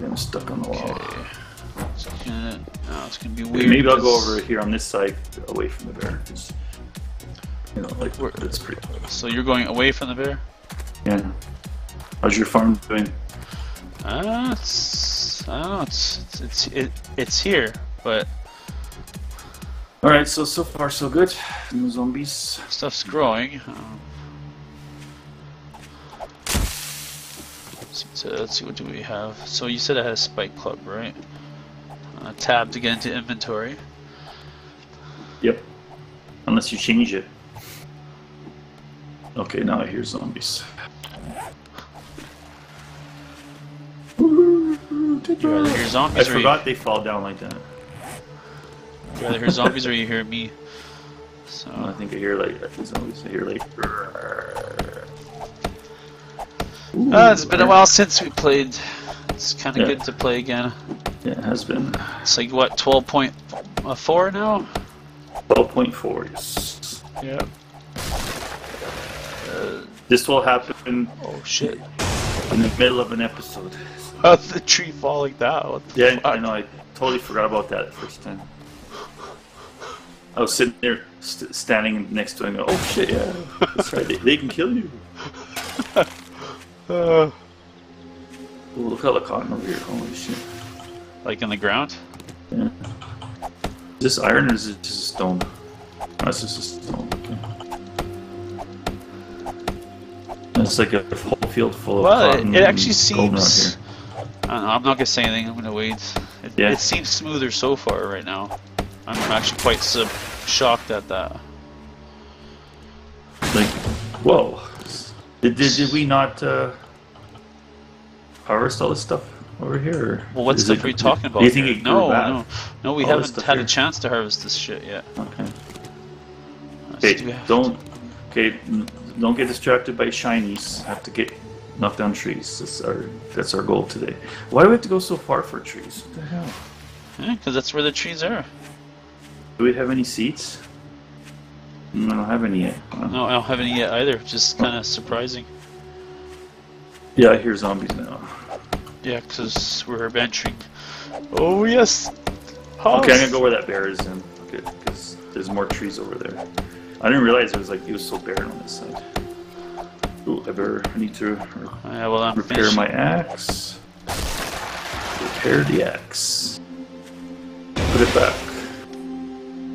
I'm stuck on the wall. Okay. It's gonna be weird. Maybe I'll go over here on this side, away from the bear. You know, like it's pretty. So you're going away from the bear? Yeah. How's your farm doing? I don't know. It's here, but. All right. So far so good. No zombies. Stuff's growing. Let's see, what do we have? So you said I had a spike club, right? Tab to get into inventory. Yep. Unless you change it. Okay, now I hear zombies. You rather hear zombies? I forgot they fall down like that. You rather hear zombies or you hear me? So I think I hear like zombies. I hear like. Ooh, it's been a while since we played. It's kind of good to play again. Yeah, it has been. It's like what, 12.4 now? 12.4, yes. Yeah. This will happen. Oh shit! In the middle of an episode. Oh, the tree falling down. What the fuck? I know. I totally forgot about that first time. I was sitting there, standing next to him. And, oh shit! Yeah, that's right. They can kill you. Ooh, look how the cotton over here, holy shit. Like in the ground? Yeah. Is this iron or is it just a stone? No, it's just a stone, okay. It's like a whole field full of cotton. Well, it actually seems... I don't know, I'm not going to say anything, I'm going to wait. It seems smoother so far right now. I'm actually quite shocked at that. Like, whoa. Did we not harvest all this stuff over here? Well, what stuff are you talking about? Do you think it grew back? No, we haven't had a chance to harvest this shit yet. Okay. Okay, don't get distracted by shinies. I have to get knock down trees. That's our goal today. Why do we have to go so far for trees? What the hell? Yeah, because that's where the trees are. Do we have any seeds? I don't have any yet. No, I don't have any yet either. Just kind of surprising. Yeah, I hear zombies now. Yeah, because we're venturing. Oh, yes! House. Okay, I'm gonna go where that bear is then. Okay, because there's more trees over there. I didn't realize it was so barren on this side. Ooh, I need to repair my axe. Repair the axe. Put it back.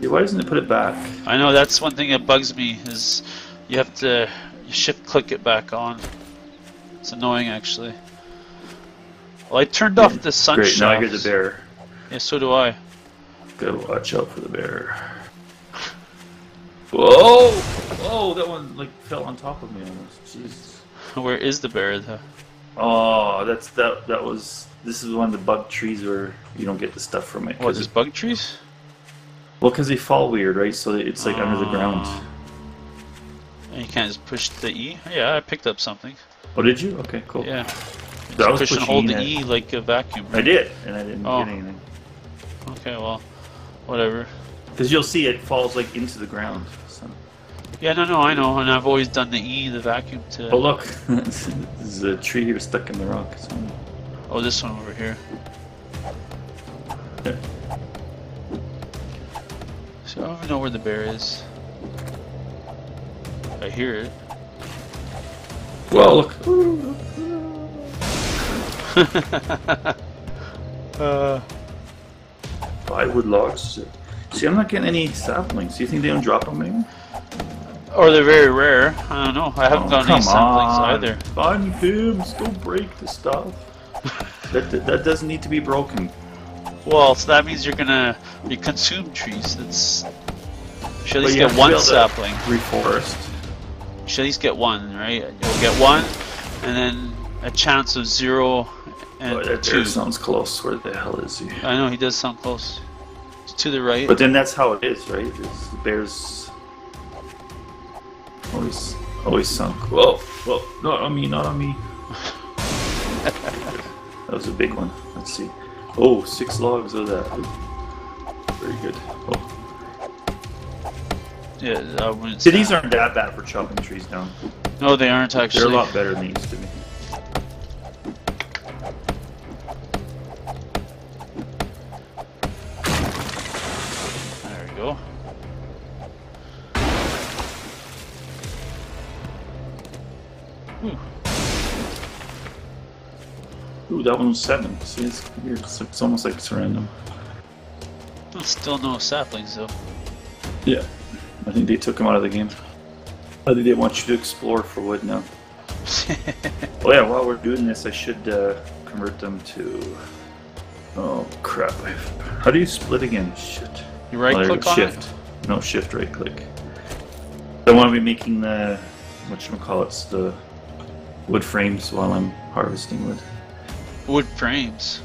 Why doesn't it put it back? I know, that's one thing that bugs me, is you have to shift-click it back on. It's annoying, actually. Well, I turned off the sun shaft. Great, now I hear the bear. Yeah, so do I. Gotta watch out for the bear. Whoa! Whoa, that one, like, fell on top of me almost. Jeez. Where is the bear, though? Oh, this is one of the bug trees where you don't get the stuff from it. What, there's bug trees? Well, because they fall weird, right? So it's like under the ground. And you can't just push the E? Yeah, I picked up something. Oh, did you? Okay, cool. Yeah. That was push and hold the E like a vacuum. Right? I did, and I didn't get anything. Okay, well, whatever. Because you'll see it falls like into the ground. So. Yeah, no, I know, and I've always done the E, the vacuum to... Oh, look. There's a tree here stuck in the rock. So... Oh, this one over here. Yeah. So I don't even know where the bear is. I hear it. Well, look. Firewood logs. See, I'm not getting any saplings. Do you think they don't drop them anymore? Or they're very rare. I don't know. I haven't gotten any saplings either. Fun pubs. Don't break the stuff. that doesn't need to be broken. Well, so that means you're gonna consume trees. That's should at least get one sapling. Reforest. Should at least get one, right? You'll get one, and then a chance of 0 and 2. That sounds close. Where the hell is he? I know he does sound close. It's to the right. But then that's how it is, right? It's the bears always sound close. Whoa, whoa! Not on me! Not on me! That was a big one. Let's see. Oh, 6 logs of that. Very good. Oh. Yeah, I wouldn't say these aren't that bad for chopping trees down. No, they aren't actually. They're a lot better than these to me. Ooh, that one was 7. See, it's weird. It's almost like it's random. Well, still no saplings, though. Yeah. I think they took them out of the game. I think they want you to explore for wood now. Oh yeah, while we're doing this, I should convert them to... Oh, crap. How do you split again? Shit. You right-click on it? No, shift right-click. I want to be making the... whatchamacallits, the wood frames while I'm harvesting wood. Wood frames?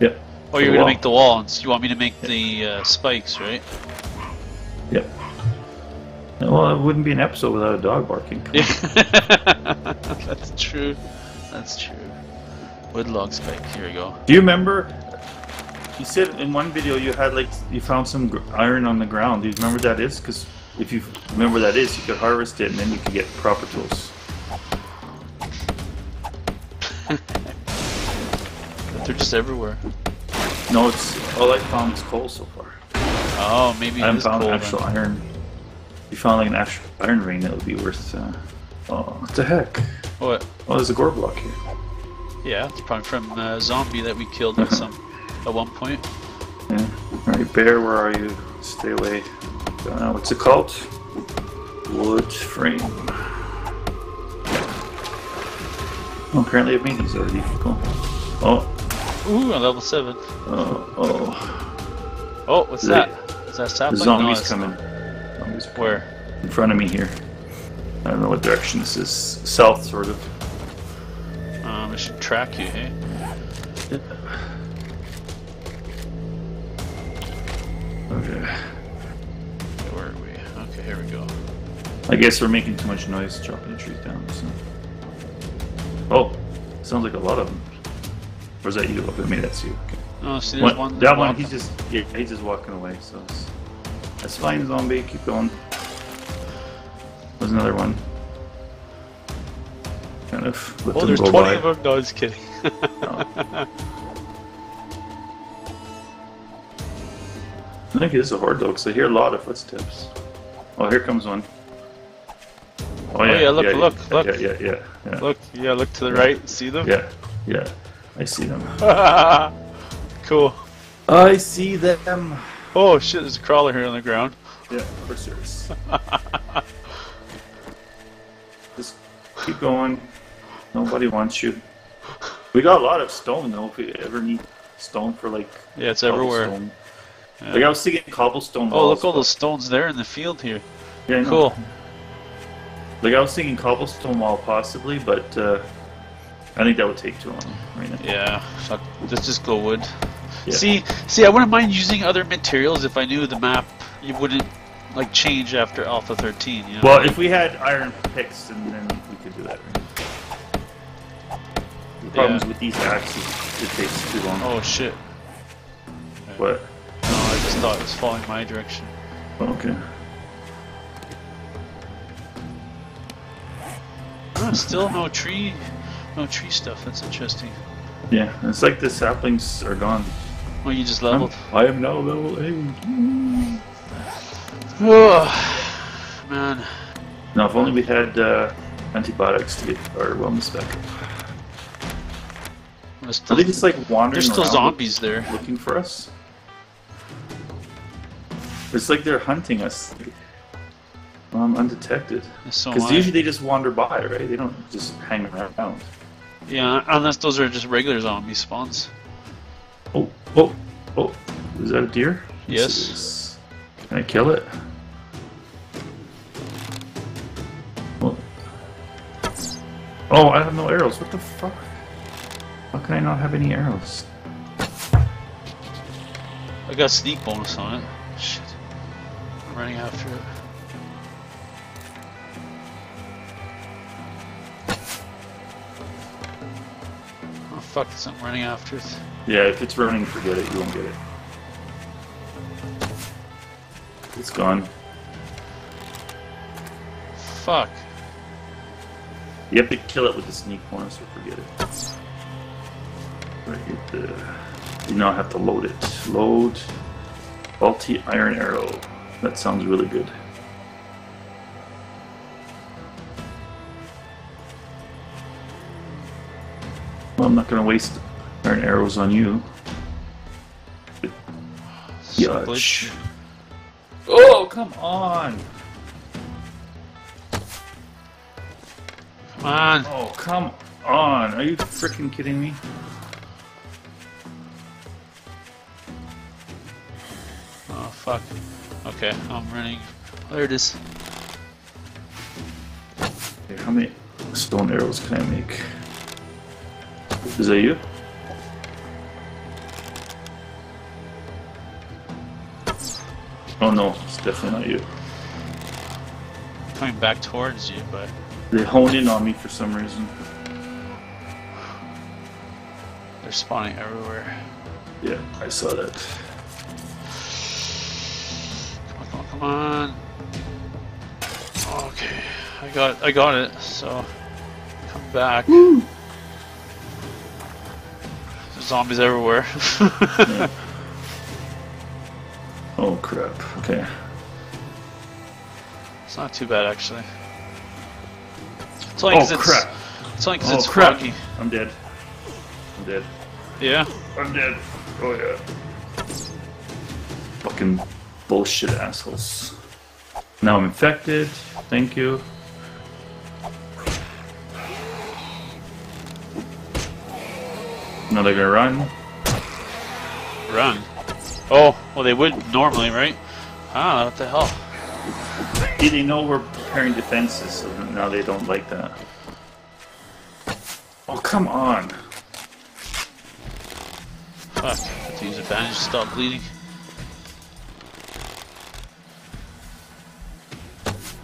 Yep. Oh, you're going to make the wall, and you want me to make the spikes, right? Yep. Well, it wouldn't be an episode without a dog barking. Yeah. That's true. That's true. Wood log spike. Here we go. Do you remember? You said in one video you had like you found some iron on the ground. Do you remember that is? Because if you remember that is, you could harvest it and then you could get proper tools. They're just everywhere. No, it's all I found is coal so far. Oh, maybe I haven't found actual iron. If you found like an actual iron ring, that would be worth. Oh, what the heck? What? Oh, there's a gore block here. Yeah, it's probably from a zombie that we killed at one point. Yeah. All right, bear, where are you? Stay away. What's it called? Wood frame. Oh, apparently I've made these already. Cool. Oh. Ooh, I'm level 7. Oh. Oh. Oh, what's that? Is that sapling? The zombies coming. Where? In front of me here. I don't know what direction this is. South, sort of. I should track you, hey? Yeah. Okay. Where are we? Okay, here we go. I guess we're making too much noise chopping the trees down, so... Oh! Sounds like a lot of them. Or is that you? Okay, maybe that's you. Okay. Oh, see, there's one... That one, he's just... Yeah, he's just walking away, so... It's... That's fine, zombie. Keep going. There's another one. Kind of let them go by. There's 20 of them. No, I was kidding. No. I think it is a horde though, because I hear a lot of footsteps. Oh, here comes one. Oh yeah, look, yeah. Look to the right. See them? Yeah. I see them. Cool. I see them. Oh shit, there's a crawler here on the ground. Yeah, for serious. Just keep going. Nobody wants you. We got a lot of stone though, if we ever need stone for like... Yeah, it's everywhere. Yeah. Like I was thinking cobblestone walls. Oh, look all those stones there in the field here. Yeah, cool. Like I was thinking cobblestone wall possibly, but I think that would take too long right now. Yeah, fuck. Let's just go wood. Yeah. See, I wouldn't mind using other materials if I knew the map. You wouldn't like change after Alpha 13. You know? Well, if we had iron picks, and then we could do that. Right? The problem is with these axes, it takes too long. Oh shit! Okay. What? No, I just thought it was following my direction. Okay. Oh, still no tree stuff. That's interesting. Yeah, it's like the saplings are gone. Well, you just leveled. I am now level 8. Oh, man. Now, if only we had antibiotics to get our wellness back up. I think it's like wandering There's still zombies there. Looking for us. It's like they're hunting us. Undetected. Because usually they just wander by, right? They don't just hang around. Yeah, unless those are just regular zombie spawns. Oh. Is that a deer? Yes. Can I kill it? Oh, I have no arrows. What the fuck? How can I not have any arrows? I got a sneak bonus on it. Shit. I'm running after it. Fuck, it's not running after it. Yeah, if it's running, forget it. You won't get it. It's gone. Fuck. You have to kill it with the sneak bonus or forget it. You now have to load it. Load faulty iron arrow. That sounds really good. I'm not going to waste Alright, arrows on you. Yutch. Oh, come on! Come on! Oh, come on! Are you freaking kidding me? Oh, fuck. Okay, I'm running. There it is. Okay, how many stone arrows can I make? Is that you? Oh no, it's definitely not you. Coming back towards you, but... They honed in on me for some reason. They're spawning everywhere. Yeah, I saw that. Come on, come on, come on. Okay, I got it, so... Come back. Woo! There's zombies everywhere. Yeah. Oh crap, okay. It's not too bad actually. It's only because it's crap. I'm dead. I'm dead. Yeah? I'm dead. Oh yeah. Fucking bullshit assholes. Now I'm infected. Thank you. Now they're gonna run. Run? Oh, well they would normally, right? Ah, what the hell? Did they know we're preparing defenses, so now they don't like that. Oh, come on! Fuck, I have to use advantage to stop bleeding.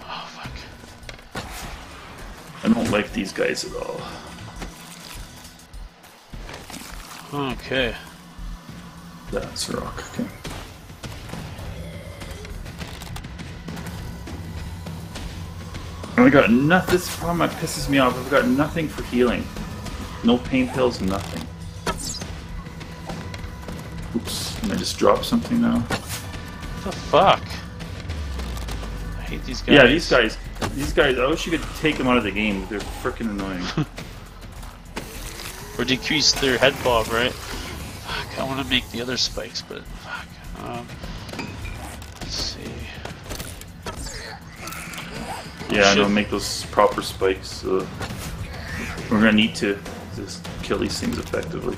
Oh, fuck. I don't like these guys at all. Okay. That's a rock, okay. And I got nothing. This is the problem that pisses me off. I've got nothing for healing. No pain pills, nothing. Oops, can I just drop something now? What the fuck? I hate these guys. Yeah, these guys, I wish you could take them out of the game. They're freaking annoying. Or decrease their head bob, right? I want to make the other spikes, but fuck. Let's see. Yeah, I don't make those proper spikes, so we're gonna need to just kill these things effectively.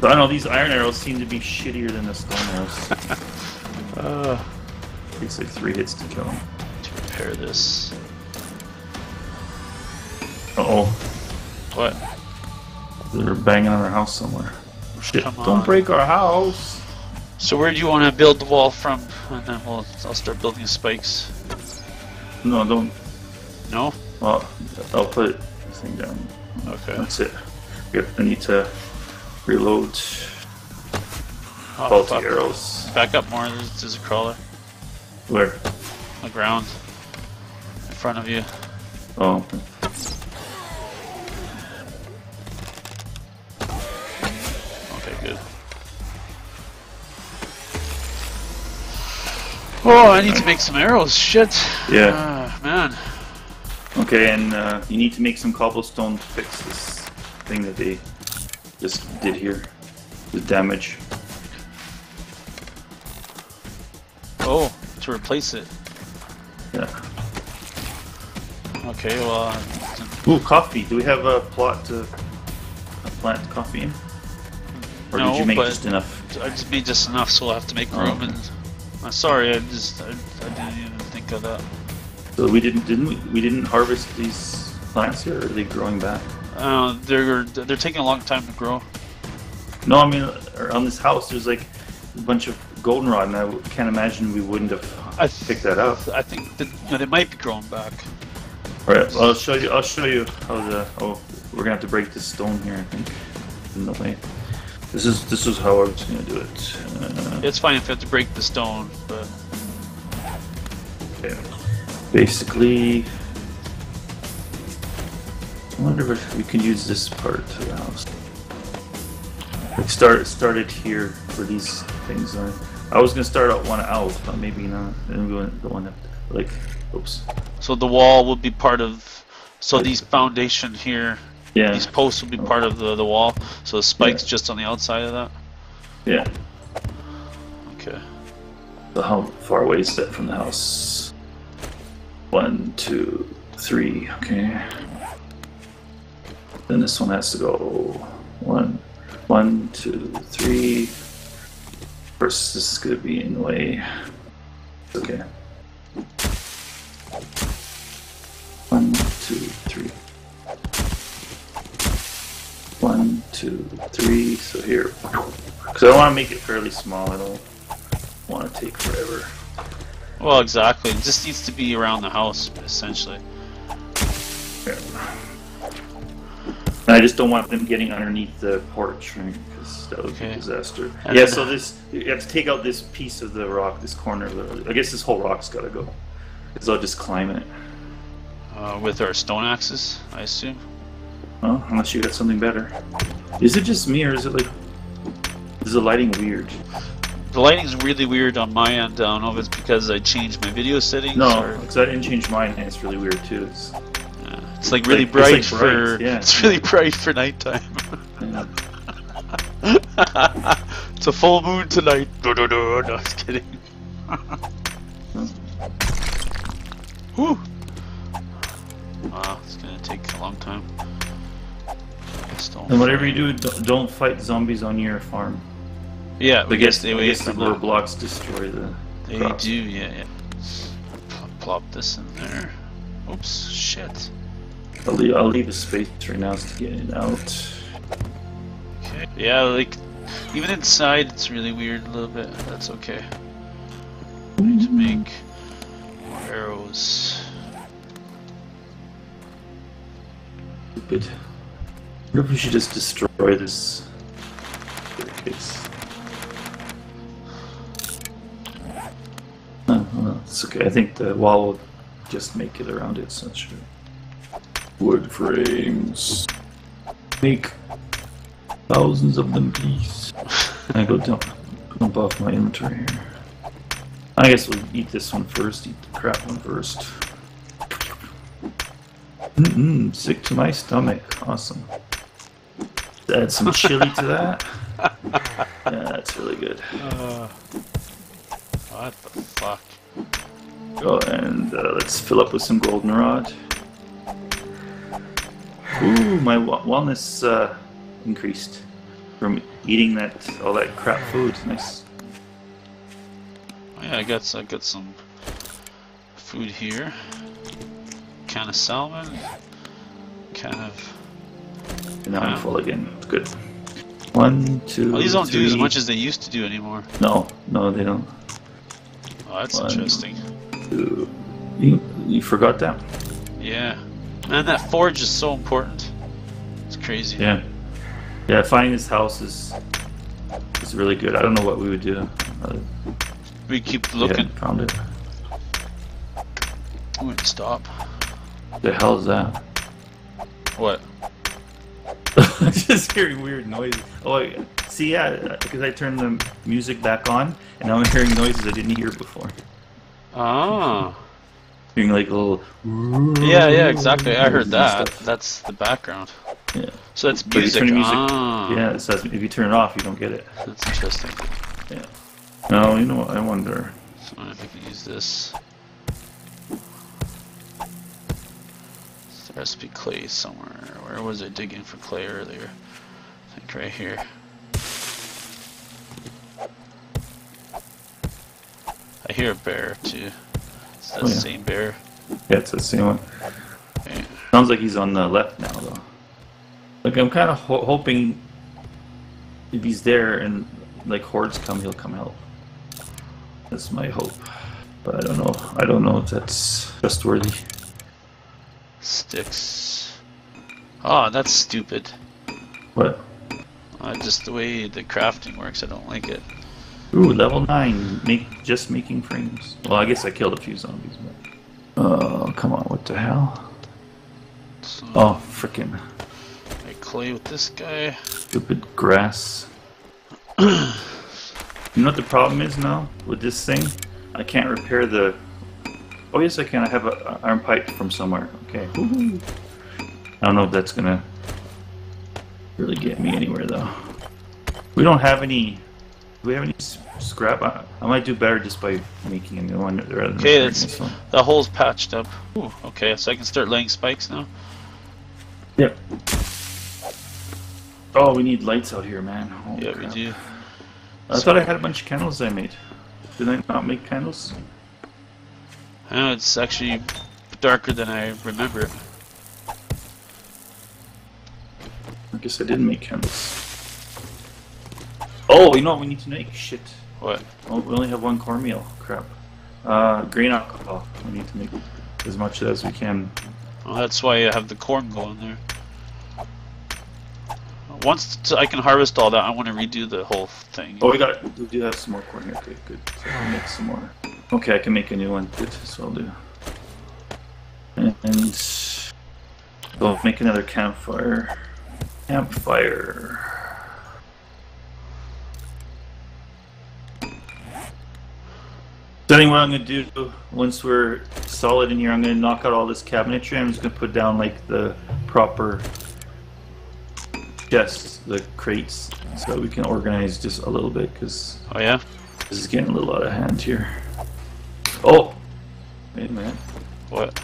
But I know these iron arrows seem to be shittier than the stone arrows. Takes like 3 hits to kill them. To repair this. Uh oh. What? They're banging on our house somewhere. Shit, don't break our house! So where do you want to build the wall from? And then I'll start building spikes. No, don't. No? Well, I'll put this thing down. Okay. That's it. Yep, I need to reload. Oh, faulty arrows. Back up more, there's a crawler. Where? On the ground. In front of you. Oh. Oh, I need to make some arrows, shit. Yeah. Man. Okay, and you need to make some cobblestone to fix this thing that they just did here. The damage. Oh, to replace it. Yeah. Okay, well... Ooh, coffee. Do we have a plot to plant coffee in? Or no, did you make just enough? I just made just enough, so I'll have to make room and... I'm sorry, I didn't even think of that. So we didn't harvest these plants here, or are they growing back? They're taking a long time to grow. No, I mean on this house there's like a bunch of goldenrod, and I can't imagine we wouldn't have picked that up. I think that, no, they might be growing back. All right, well, I'll show you how the we're gonna have to break this stone here, I think, in the way. This is how I was gonna do it. It's fine if you have to break the stone, but yeah. Basically, I wonder if we can use this part of the house. Like started here where these things are. I was gonna start out one out, but maybe not. Then we went the one up like oops. So the wall will be part of. So these foundation here Yeah. These posts will be part of the wall, so the spike's just on the outside of that? Yeah. Okay. So how far away is that from the house? 1, 2, 3, okay. Then this one has to go 1, 2, 3. First, this is gonna be in the way. Okay. 1, 2, 3. 1, 2, 3, so here. Because I want to make it fairly small, I don't want to take forever. Well, exactly. It just needs to be around the house, essentially. Yeah. And I just don't want them getting underneath the porch, right? Because that would be a disaster. And yeah, so this, you have to take out this piece of the rock, this corner of the rock. I guess this whole rock's got to go. Because I'll just climb it. With our stone axes, I assume? Well, unless you got something better. Is it just me, or is it like... Is the lighting weird? The lighting's really weird on my end. I don't know if it's because I changed my video settings. No, because I didn't change mine, and it's really weird too. It's like really bright, it's like bright for... Yeah. It's really bright for nighttime. Yeah. It's a full moon tonight. No, I was kidding. Whew. Wow, it's gonna take a long time. And whatever you do, don't fight zombies on your farm. Yeah, I guess the blocks destroy the. They crops. Do, yeah. Plop this in there. Oops, shit. I'll leave a space right now to get it out. Okay. Yeah, like even inside, it's really weird a little bit. That's okay. I need to make more arrows. Stupid. I wonder if we should just destroy this staircase. No, it's okay. I think the wall will just make it around it, so I'm sure. Wood frames. Make thousands of them, please. I go dump off my inventory here. I guess we'll eat this one first, eat the crap one first. Mm-mm, sick to my stomach. Awesome. Add some chili to that. Yeah, that's really good. What the fuck? Oh, and let's fill up with some goldenrod. Ooh, my wellness increased from eating all that crap food. Nice. Oh, yeah, I got some food here. Can of salmon. Kind of. And now I'm full again. Good. 1, 2. Well, these don't do as much as they used to do anymore. No, they don't. Oh, that's interesting. 2. You forgot that? Yeah. Man, that forge is so important. It's crazy. Yeah. Yeah, finding this house is really good. I don't know what we would do. We keep looking. Yeah, found it. We would stop. The hell is that? What? I'm just hearing weird noises. Oh, yeah. See, yeah, because I turned the music back on, and now I'm hearing noises I didn't hear before. Oh. Hearing like a little. Yeah, exactly. I heard that. That's the background. Yeah. So that's music. Ah. Yeah. So if you turn it off, you don't get it. That's interesting. Yeah. No, you know what? I wonder. So I if I could use this. Recipe clay somewhere. Where was I digging for clay earlier? I think right here. I hear a bear too. It's that same bear. Yeah, it's the same one. Okay. Sounds like he's on the left now though. Like I'm kind of hoping if he's there and like hordes come, he'll come help. That's my hope. But I don't know. I don't know if that's trustworthy. Sticks. Oh, that's stupid. What? Just the way the crafting works, I don't like it. Ooh, level 9. Just making frames. Well, I guess I killed a few zombies, but... Oh, come on, what the hell? So, oh, frickin'. I clay with this guy. Stupid grass. You know what the problem is now with this thing? I can't repair the... Oh yes I can, I have an iron pipe from somewhere. Okay. Woo-hoo. I don't know if that's gonna really get me anywhere though. We don't have any. Do we have any scrap? I might do better just by making a new one rather than. Okay, that's one. The hole's patched up. Ooh, okay, so I can start laying spikes now. Yep. Oh, we need lights out here, man. Oh, yeah, crap. We do. I thought I had a bunch of candles I made. Did I not make candles? No, it's actually darker than I remember. I guess I didn't make candles. Oh, you know what we need to make? Shit. What? Oh, we only have one cornmeal. Crap. Grain alcohol. We need to make as much of that as we can. Well, that's why I have the corn going there. Once I can harvest all that, I want to redo the whole thing. Oh, we got it. We do have some more corn here. Okay, good. So I'll make some more. Okay, I can make a new one. Good, so I'll do. And we'll make another campfire. Campfire. So anyway, what I'm going to do, once we're solid in here, I'm going to knock out all this cabinetry. I'm just going to put down, like, the proper... chests, the crates, so we can organize just a little bit, because oh yeah, this is getting a little out of hand here. Oh, wait a minute. What?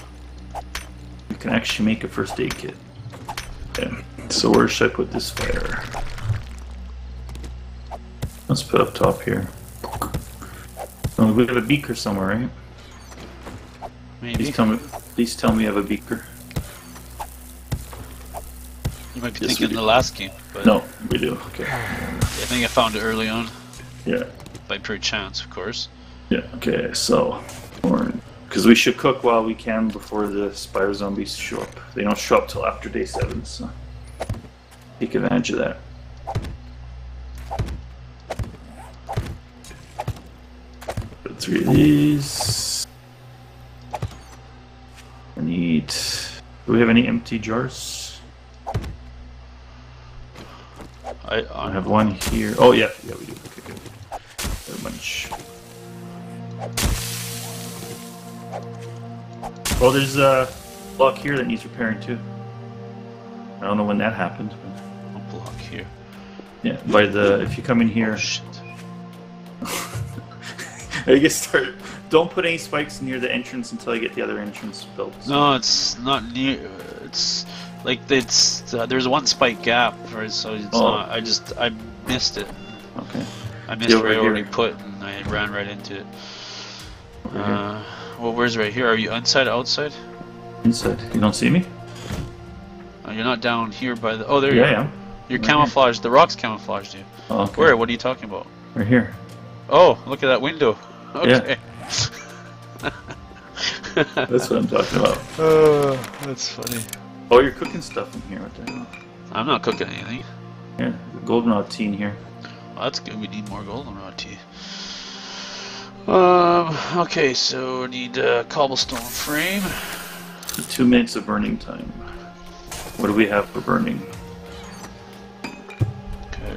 We can actually make a first aid kit. Okay. So where should I put this fire? Let's put up top here. Oh, we have a beaker somewhere, right? Maybe. Please tell me we have a beaker. You might be yes, thinking the last game, but... No, we do, okay. I think I found it early on. Yeah. By pure chance, of course. Yeah, okay, so... Because we should cook while we can before the Spire Zombies show up. They don't show up till after day 7, so... Take advantage of that. Put 3 of these... I need... Do we have any empty jars? I have one here. Oh yeah, yeah we do. Okay, good. A bunch. Well, there's a block here that needs repairing too. I don't know when that happened. But... A block here. Yeah, by the if you come in here. Oh, shit. I guess start. Don't put any spikes near the entrance until I get the other entrance built. So. No, it's not near. It's. Like it's there's one spike gap, right? So it's not. I missed it. Okay. I missed where I already put, and I ran right into it. Well, where's right here? Are you inside, outside? Inside. You don't see me? Oh, you're not down here by the. Oh, there you are. Yeah, I am. You're camouflaged. The rocks camouflaged you. Oh, okay. Where? What are you talking about? Right here. Oh, look at that window. Okay. Yeah. That's what I'm talking about. Oh, that's funny. Oh, you're cooking stuff in here. What the hell? I'm not cooking anything. Yeah, goldenrod tea in here. Well, that's good. We need more goldenrod tea. Okay, so we need a cobblestone frame. 2 minutes of burning time. What do we have for burning? Okay.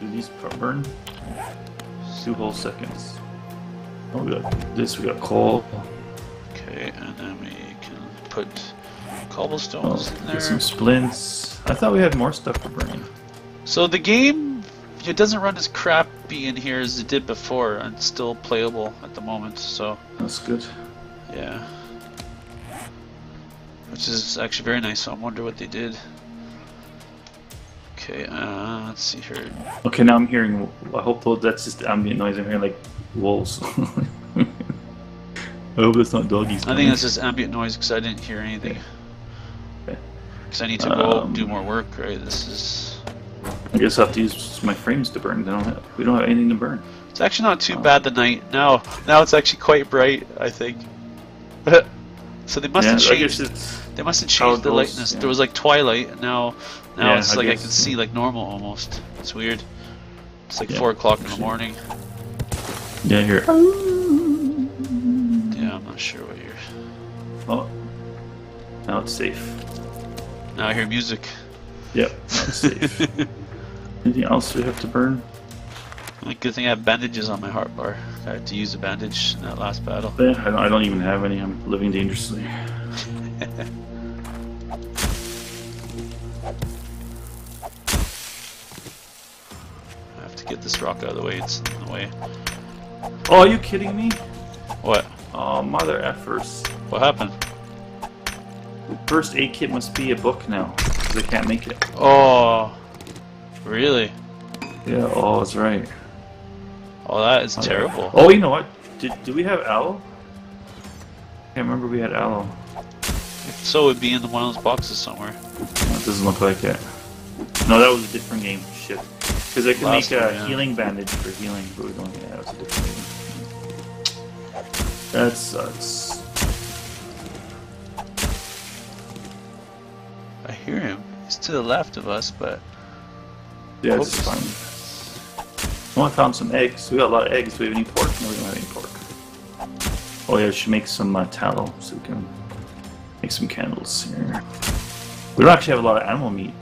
Do these burn? 2 whole seconds. Oh, we got this. We got coal. Okay, and then we. Put cobblestones in there. Get some splints. I thought we had more stuff for burning. So the game, it doesn't run as crappy in here as it did before, and it's still playable at the moment. So that's good. Yeah, which is actually very nice. So I wonder what they did. Okay, let's see here. Okay, now I'm hearing. I hope that's just the ambient noise. I'm hearing like wolves. I hope it's not doggies. I think that's just ambient noise because I didn't hear anything. Because I need to go and do more work, right? This is... I guess I have to use my frames to burn. We don't have anything to burn. It's actually not too bad the night. Now it's actually quite bright, I think. So they must have changed. They must have changed the lightness. Yeah. There was like twilight, and now yeah, it's like I can see like normal almost. It's weird. It's like 4 o'clock in the morning. Yeah, here. Not sure what you're. Oh, now it's safe. Now I hear music. Yep, now it's safe. Anything else we have to burn? Only good thing I have bandages on my heart bar. I had to use a bandage in that last battle. Yeah, I don't even have any. I'm living dangerously. I have to get this rock out of the way, it's in the way. Oh, are you kidding me? What? Oh, mother effers. What happened? First aid kit must be a book now, because I can't make it. Oh, really? Yeah, oh, that's right. Oh, that is terrible. Oh, you know what? Did we have aloe? I can't remember we had aloe. If so, it would be in one of those boxes somewhere. No, it doesn't look like it. No, that was a different game. Shit. Because I could make a healing bandage for healing, but we don't get that. That was a different game. That sucks. I hear him. He's to the left of us, but... yeah, it's fine. Oh, I found some eggs. We got a lot of eggs. Do we have any pork? No, we don't have any pork. Oh yeah, we should make some tallow so we can make some candles here. We don't actually have a lot of animal meat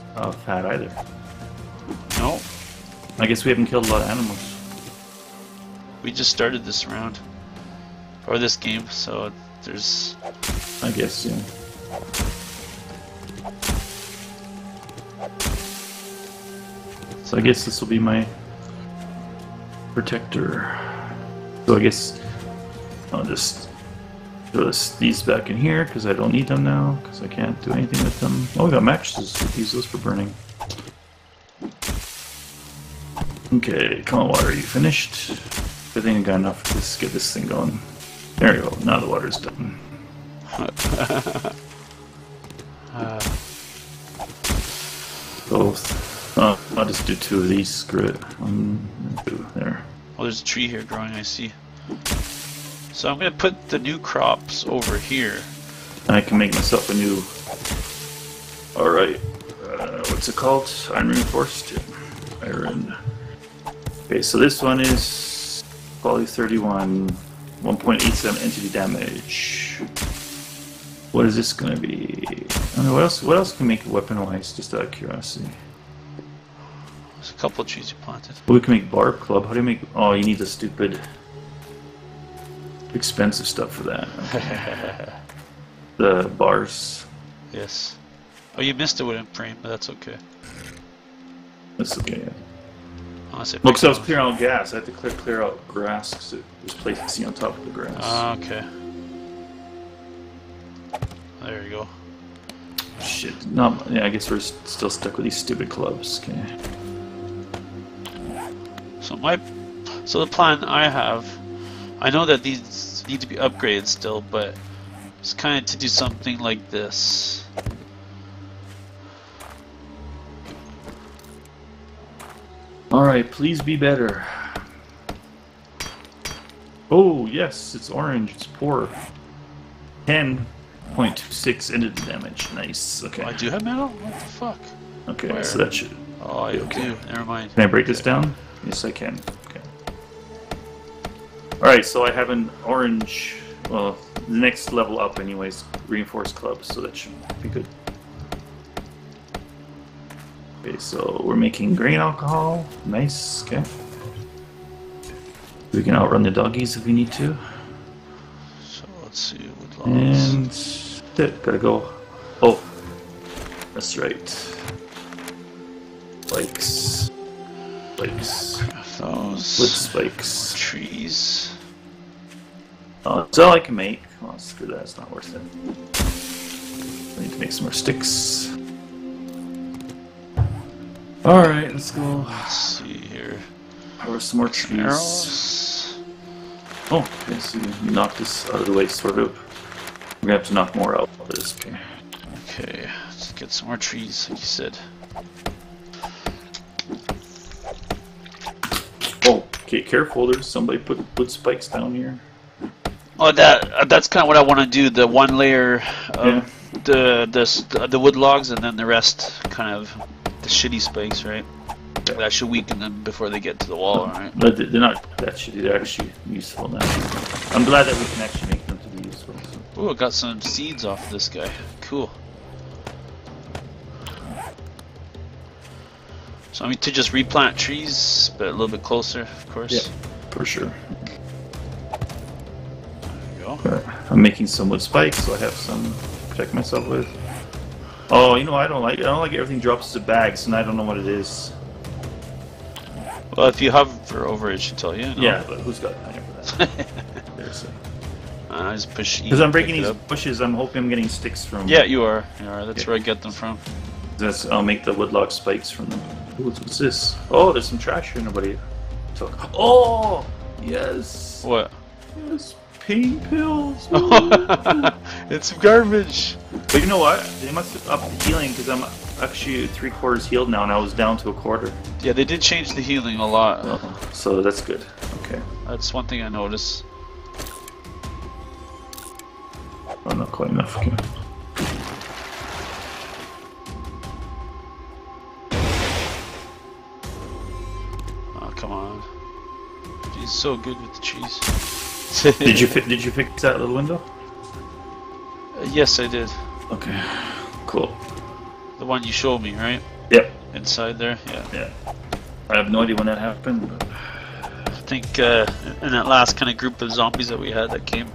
fat either. No. I guess we haven't killed a lot of animals. We just started this round. Or this game, so there's... I guess, yeah. So I guess this will be my... protector. So I guess I'll just throw these back in here because I don't need them now because I can't do anything with them. Oh, we got matches. We can use those for burning. Okay, come on, water. Are you finished? I think I got enough to just get this thing going. There we go. Now the water's done. Both. Oh, I'll just do two of these, screw it. Two, there. Oh, there's a tree here growing, I see. So I'm going to put the new crops over here. And I can make myself a new... alright, what's it called? Iron reinforced? Yeah. Iron. Okay, so this one is... quality 31, 1.87 entity damage. What is this going to be? I don't know, what else can we make weapon-wise, just out of curiosity? A couple of trees you planted. Well, we can make barb club. How do you make... oh, you need the stupid expensive stuff for that. Okay. The bars. Yes. Oh, you missed a wooden frame, but that's okay. That's okay, yeah. Honestly, well, because I was clearing out gas. I had to clear out grass because it was placing on top of the grass. Okay. There you go. Shit. Not, yeah, I guess we're still stuck with these stupid clubs. Okay. So the plan I have, I know that these need to be upgraded still, but it's kind of to do something like this. Alright, please be better. Oh yes, it's orange, it's poor. 10.26 ended damage, nice. Okay. Oh, I do have metal? What the fuck? Okay, where? So that should... oh, I do, never mind. Can I break this down? Yes, I can. Okay. Alright, so I have an orange, well, the next level up anyways, reinforced club, so that should be good. Okay, so we're making grain alcohol. Nice, okay. We can outrun the doggies if we need to. So let's see what logs. And gotta go. Oh, that's right. Bikes. Spikes. Those with spikes. Trees. Oh, that's all I can make. Oh, screw that, it's not worth it. I need to make some more sticks. Alright, let's go. Let's see here. There some more trees. Arrows. Oh, okay, so you knock this out of the way, sort of. We're gonna have to knock more out of this. Okay. Okay, let's get some more trees, like you said. Okay, careful, there's somebody put spikes down here. Oh, that's kind of what I want to do, the one layer of the wood logs and then the rest kind of the shitty spikes, right? Yeah. That should weaken them before they get to the wall, right? But they're not that shitty, they're actually useful now. I'm glad that we can actually make them to be useful. So. Ooh, I got some seeds off this guy. Cool. So I mean to just replant trees, but a little bit closer, of course. Yeah, for sure. There we go. I'm making some wood spikes, so I have some to protect myself with. Oh, you know, I don't like it. I don't like everything drops to bags, and I don't know what it is. Well, if you hover over it, it should tell you. No? Yeah, but who's got time for that? Seriously. Just push E. Because I'm breaking these bushes, I'm hoping I'm getting sticks from. Yeah, you are. You are. That's where I get them from. That's, I'll make the woodlock spikes from them. Ooh, what's this? Oh, there's some trash here nobody took. Oh! Yes! What? Yes, pain pills! It's garbage! But you know what? They must have upped the healing because I'm actually 3/4 healed now and I was down to 1/4. Yeah, they did change the healing a lot. Uh-huh. So that's good. Okay. That's one thing I noticed. Oh, not quite enough. Okay. Come on. He's so good with the cheese. did you fix that little window? Yes, I did. Okay. Cool. The one you showed me, right? Yep. Inside there? Yeah. Yeah. I have no idea when that happened, but I think in that last kind of group of zombies that we had that came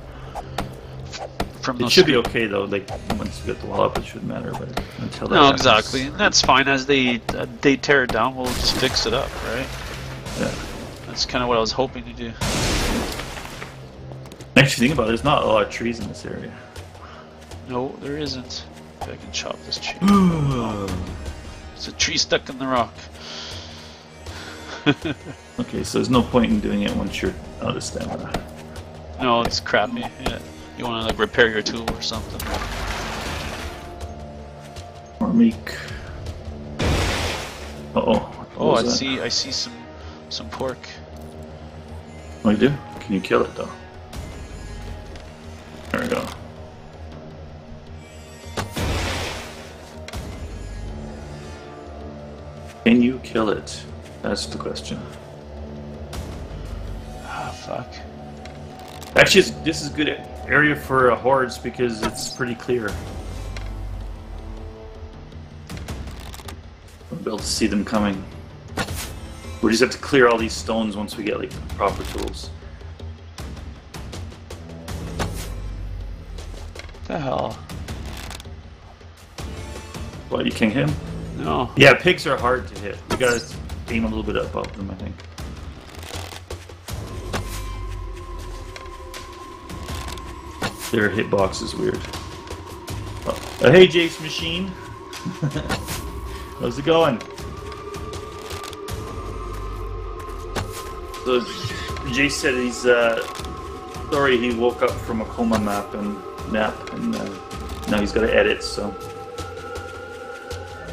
from those... It should be okay though, like once you get the wall up it shouldn't matter, but until that happens... exactly. And that's fine. As they tear it down, we'll just fix it up, right? Yeah. That's kind of what I was hoping to do. Actually, think about it, there's not a lot of trees in this area. No, there isn't. If I can chop this tree. It's a tree stuck in the rock. Okay, so there's no point in doing it once you're out of stamina. No, it's crappy. Yeah. You want to like repair your tool or something. Or make... Uh-oh. Oh, I see some pork. Oh, you do? Can you kill it though? There we go. Can you kill it? That's the question. Ah, fuck. Actually, this is a good area for hordes because it's pretty clear. I'll be able to see them coming. We just have to clear all these stones once we get like proper tools. What the hell? What, you can't hit him? No. Yeah, pigs are hard to hit. You gotta aim a little bit above them, I think. Their hitbox is weird. Oh. Hey, Jake's machine. How's it going? So Jay said he's sorry he woke up from a coma nap and now he's got to edit. So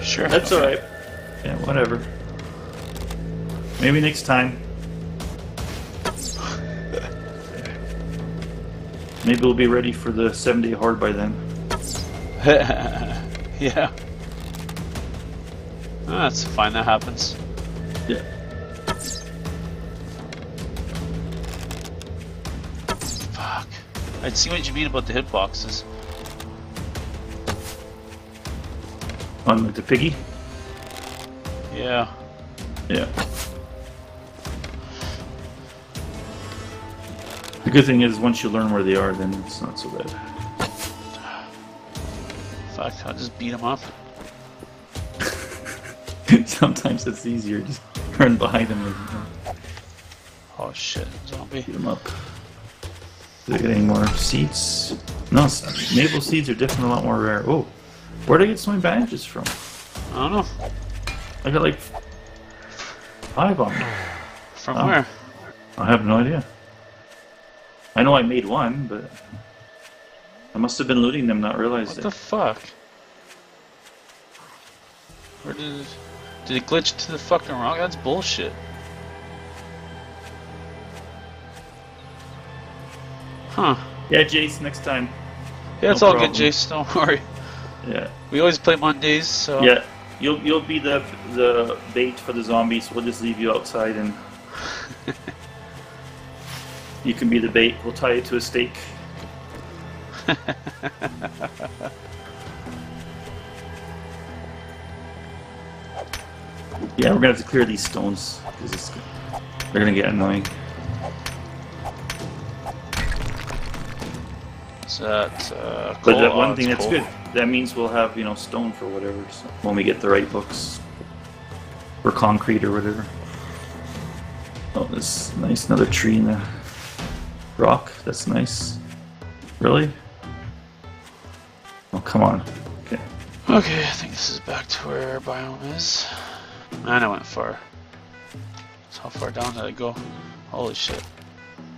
sure, that's all right. Yeah, whatever. Maybe next time. Maybe we'll be ready for the 7-day horde by then. Yeah. Oh, that's fine. That happens. Yeah. I see what you mean about the hitboxes. On with the piggy? Yeah. Yeah. The good thing is once you learn where they are, then it's not so bad. Fuck, I'll just beat them up. Sometimes it's easier, just run behind them. Oh shit, zombie. Beat them up. They're getting more seeds. No, maple seeds are definitely a lot more rare. Oh, where'd I get so many bandages from? I don't know. I got like 5 on them. From where? I have no idea. I know I made one, but I must have been looting them, not realizing. What the fuck? Where did it glitch to the fucking rock? That's bullshit. Huh. Yeah, Jace, next time. Yeah, it's all good, Jace. Don't worry. Yeah. We always play Mondays, so... Yeah. You'll be the bait for the zombies, so we'll just leave you outside and... You can be the bait. We'll tie you to a stake. Yeah, we're going to have to clear these stones, because they're going to get annoying. But that one thing that's good, that means we'll have, you know, stone for whatever, so when we get the right books, or concrete or whatever. Oh, this is nice, another tree in the rock, that's nice. Really? Oh, come on. Okay. Okay, I think this is back to where our biome is. Man, I went far. So how far down did I go? Holy shit.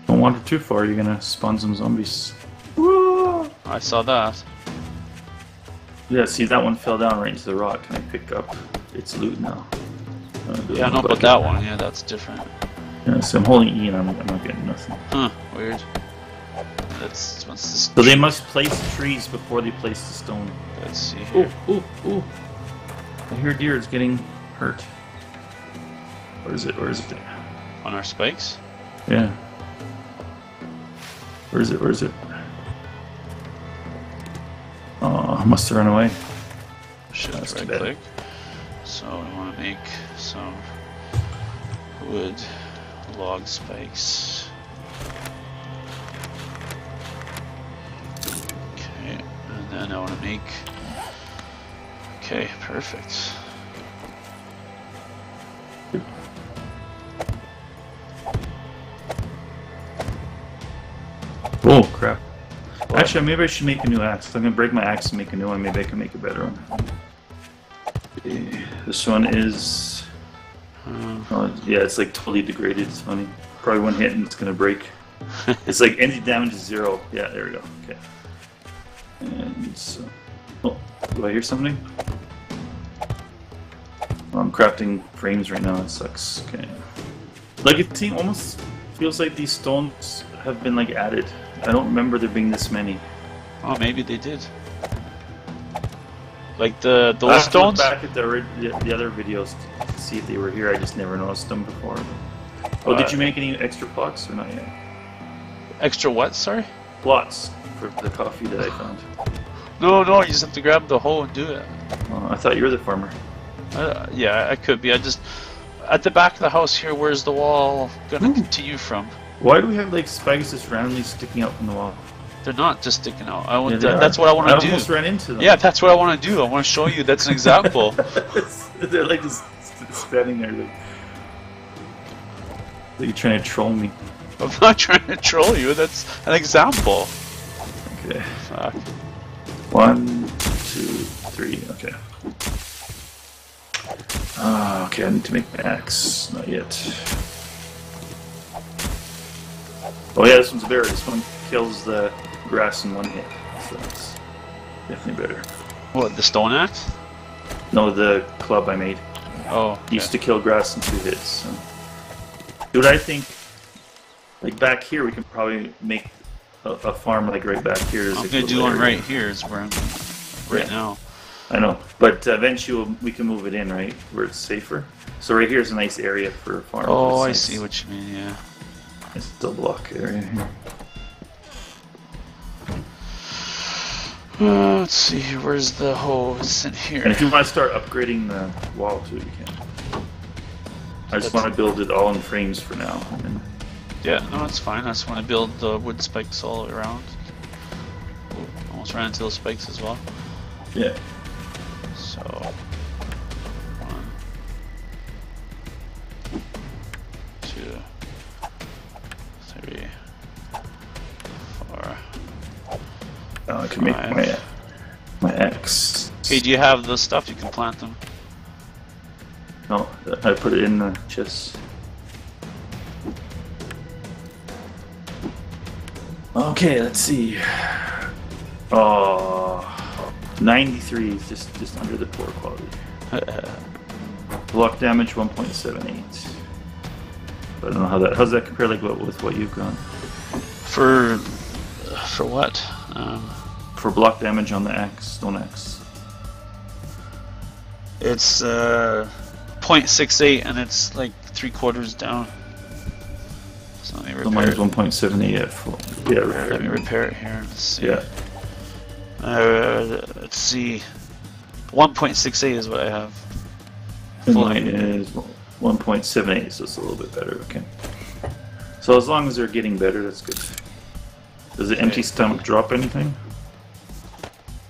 Don't wander too far, you're gonna spawn some zombies. Woo! I saw that. Yeah, see, that one fell down right into the rock. Can I pick up its loot now? Yeah, I know about that one. Yeah, that's different. Yeah, so I'm holding E and I'm not getting nothing. Huh, weird. That's what's this. So they must place trees before they place the stone. Let's see here. Ooh, ooh, ooh. I hear deer is getting hurt. Where is it? Where is it? On our spikes? Yeah. Where is it? Where is it? Oh, must have run away. Shift right click. So I want to make some wood log spikes. Okay, and then I want to make. Okay, perfect. Oh crap. Actually, maybe I should make a new axe. I'm going to break my axe and make a new one. Maybe I can make a better one. Okay. This one is... yeah, it's like totally degraded. It's funny. Probably one hit and it's going to break. It's like energy damage is 0. Yeah, there we go. Okay. And so... Oh, do I hear something? Well, I'm crafting frames right now. That sucks. Okay. Like, it seems almost feels like these stones have been like added. I don't remember there being this many. Oh, maybe they did. Like the those stones. I looked back at the other videos to see if they were here. I just never noticed them before. Oh, did you make any extra plots or not yet? Extra what? Sorry. Plots for the coffee that I found. No, you just have to grab the hoe and do it. Oh, I thought you were the farmer. Yeah, I could be. I just at the back of the house here. Where's the wall gonna continue from? Why do we have like spikes just randomly sticking out from the wall? They're not just sticking out. I want that's what I want to do. I almost ran into them. Yeah, that's what I want to do. I want to show you. That's an example. They're like just standing there, like you're trying to troll me. I'm not trying to troll you. That's an example. Okay. Fuck. 1, 2, 3. Okay. Ah, okay. I need to make my axe. Not yet. Oh yeah, this one's better. This one kills the grass in one hit, so that's definitely better. What, the stone axe? No, the club I made. Oh. Okay. Used to kill grass in 2 hits. So. Dude, I think, like back here, we can probably make a farm like right back here. I'm gonna do one right here. Is where I'm right now. I know, but eventually we can move it in, right, where it's safer. So right here is a nice area for a farm. Oh, I see what you mean. Yeah. It's a double lock area here. Let's see, where's the hole? It's in here. And if you want to start upgrading the wall too, you can. I just want to build it all in frames for now. Yeah, no, it's fine. I just want to build the wood spikes all around. Ooh, almost ran into those spikes as well. Yeah. So... I can make my axe. Okay, do you have the stuff? You can plant them. No, I put it in the chest. Okay, let's see. Oh, 93 is just under the poor quality. Block damage 1.78. I don't know how that. How's that compare like with what you've got? For what? For block damage on the axe, stone axe. It's 0.68 and it's like 3/4 down. So let me repair it. 1.78 at full. Yeah, let me repair it here. Let's see. Yeah. Let's see. 1.68 is what I have. Mine is 1.78, so it's a little bit better. Okay. So as long as they're getting better, that's good. Does the empty stomach drop anything?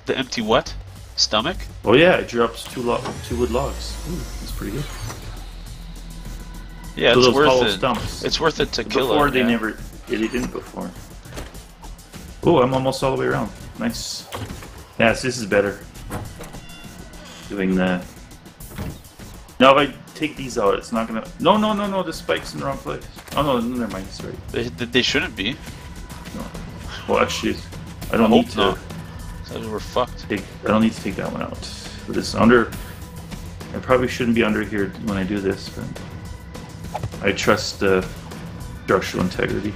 The empty what? Stomach? Oh yeah, it drops two wood logs. Ooh, that's pretty good. Yeah, so it's worth it. Stumps. It's worth it to kill it. Before they never, they didn't before. Oh, I'm almost all the way around. Nice. Yes, this is better. Doing that. Now if I take these out, it's not gonna. No, no, no, no. The spike's in the wrong place. Oh no, never mind. Sorry. They shouldn't be. No. Well, actually, I don't need to. We're fucked. I don't need to take that one out. But it's under. I probably shouldn't be under here when I do this, but I trust the structural integrity.